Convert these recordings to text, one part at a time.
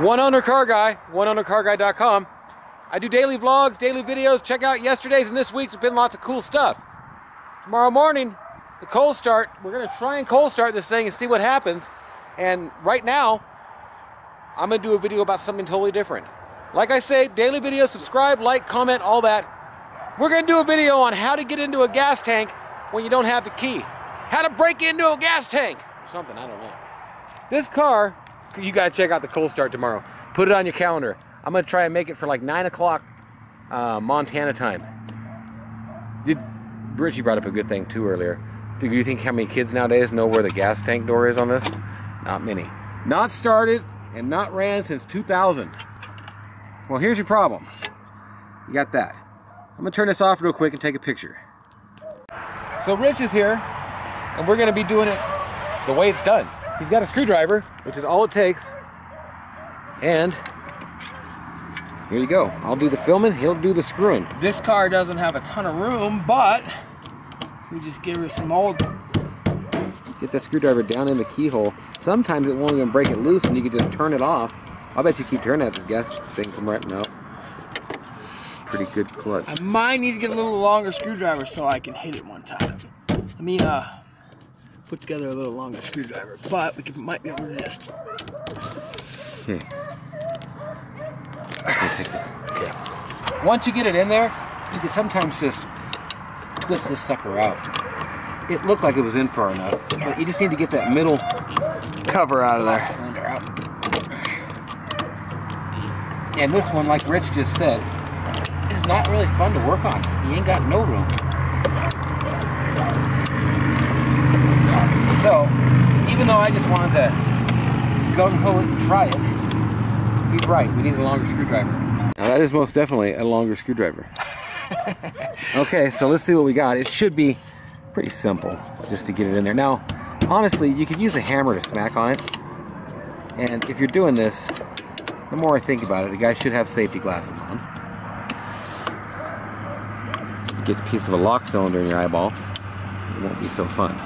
One Owner Car Guy, oneownercarguy.com. I do daily vlogs, daily videos. Check out yesterday's and this week's. There's been lots of cool stuff. Tomorrow morning, the cold start. We're going to try and cold start this thing and see what happens. And right now, I'm going to do a video about something totally different. Like I say, daily video, subscribe, like, comment, all that. We're going to do a video on how to get into a gas tank when you don't have the key. How to break into a gas tank or something, I don't know. This car, you got to check out the cold start tomorrow. Put it on your calendar. I'm going to try and make it for like 9 o'clock Montana time. Richie brought up a good thing too earlier. Do you think how many kids nowadays know where the gas tank door is on this? Not many. Not started and not ran since 2000. Well, here's your problem. You got that. I'm going to turn this off real quick and take a picture. So Rich is here, and we're going to be doing it the way it's done. He's got a screwdriver, which is all it takes. And here you go. I'll do the filming, he'll do the screwing. This car doesn't have a ton of room, but we just give her some old... Get that screwdriver down in the keyhole. Sometimes it won't even break it loose, and you can just turn it off. I'll bet you keep turning at the gas thing from right now. Pretty good clutch. I might need to get a little longer screwdriver so I can hit it one time. Let me put together a little longer screwdriver, but we might be able to resist. Okay. Take this. Okay. Once you get it in there, you can sometimes just twist this sucker out. It looked like it was in far enough, but you just need to get that middle cover out of there. Cylinder out. And this one, like Rich just said, is not really fun to work on. You ain't got no room. So, even though I just wanted to gung-ho it and try it, he's right, we need a longer screwdriver. Now that is most definitely a longer screwdriver. Okay, so let's see what we got. It should be pretty simple just to get it in there. Now, honestly, you could use a hammer to smack on it. And if you're doing this, the more I think about it, the guy should have safety glasses on. Get a piece of a lock cylinder in your eyeball. It won't be so fun.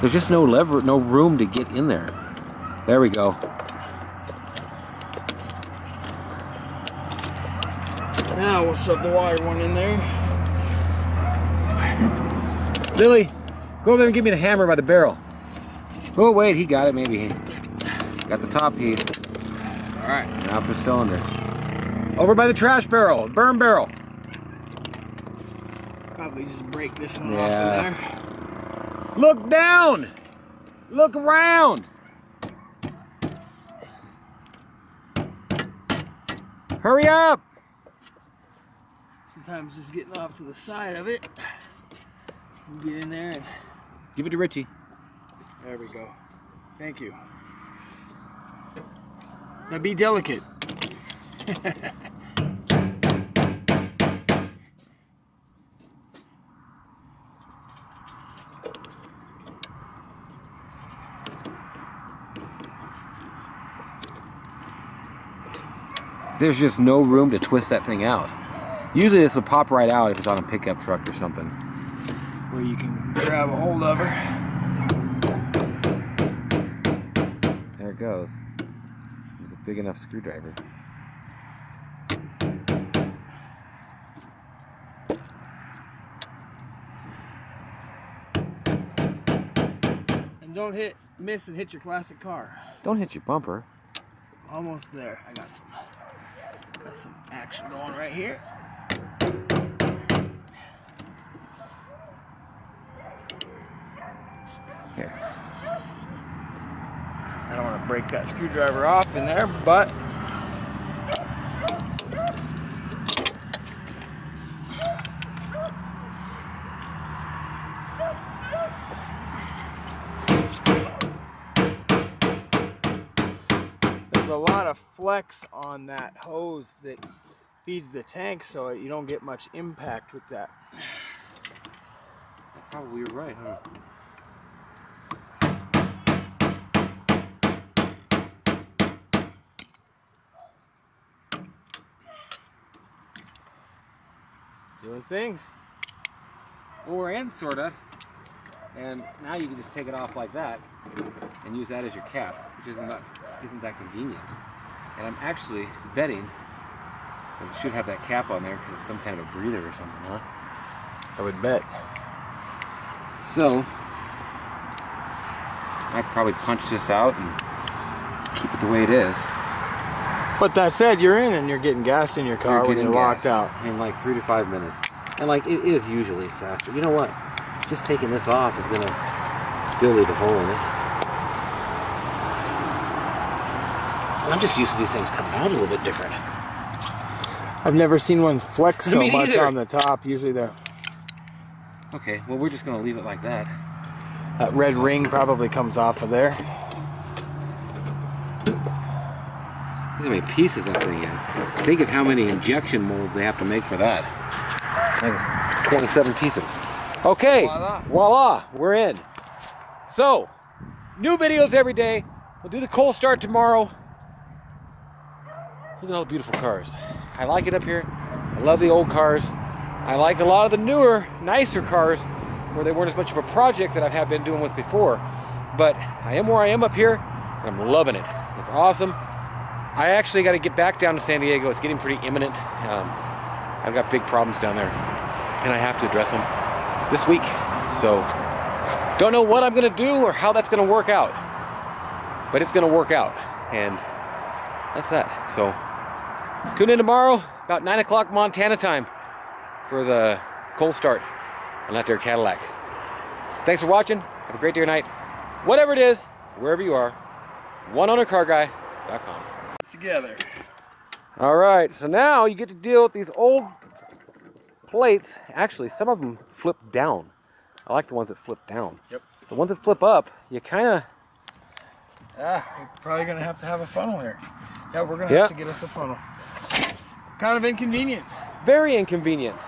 There's just no lever, no room to get in there. There we go. Now we'll shove the wire one in there. Lily, go over there and give me the hammer by the barrel. Oh wait, he got it maybe. Got the top piece. All right, now for cylinder. Over by the trash barrel, burn barrel. Probably just break this one off in there. Look down, look around. Hurry up. Sometimes just getting off to the side of it. Get in there and... Give it to Richie. There we go, thank you. Now be delicate. There's just no room to twist that thing out. Usually this will pop right out if it's on a pickup truck or something. Where you can grab a hold of her. There it goes. It's a big enough screwdriver. And don't miss and hit your classic car. Don't hit your bumper. Almost there. I got some action going right here. Here. I don't want to break that screwdriver off in there, but there's a lot of flex on that hose that feeds the tank, so you don't get much impact with that. Probably you're right, huh? Doing things, or and sort of, and now you can just take it off like that and use that as your cap, which isn't that isn't that convenient. And I'm actually betting that we should have that cap on there because it's some kind of a breather or something, huh? I would bet. So, I'd probably punch this out and keep it the way it is. But that said, you're in and you're getting gas in your car when you're locked out. In like 3 to 5 minutes. And like, it is usually faster. You know what? Just taking this off is going to still leave a hole in it. I'm just used to these things coming out a little bit different. I've never seen one flex so much on the top. Usually they're... Okay, well we're just going to leave it like that. That red ring probably comes off of there. Look how many pieces that thing has. Think of how many injection molds they have to make for that. That is 27 pieces. Okay, voila, we're in. So, new videos every day. We'll do the cold start tomorrow. Look at all the beautiful cars. I like it up here. I love the old cars. I like a lot of the newer, nicer cars where they weren't as much of a project that I have been doing with before. But I am where I am up here, and I'm loving it. It's awesome. I actually got to get back down to San Diego. It's getting pretty imminent. I've got big problems down there, and I have to address them this week. So don't know what I'm going to do or how that's going to work out, but it's going to work out. And that's that. So tune in tomorrow, about 9 o'clock Montana time, for the cold start on that there Cadillac. Thanks for watching. Have a great day or night. Whatever it is, wherever you are, oneownercarguy.com. Together. All right, so now you get to deal with these old plates. Actually, some of them flip down. I like the ones that flip down. Yep. The ones that flip up, you kind of... you're probably going to have a funnel here. Yeah, we're going to have to get us a funnel. Kind of inconvenient. Very inconvenient.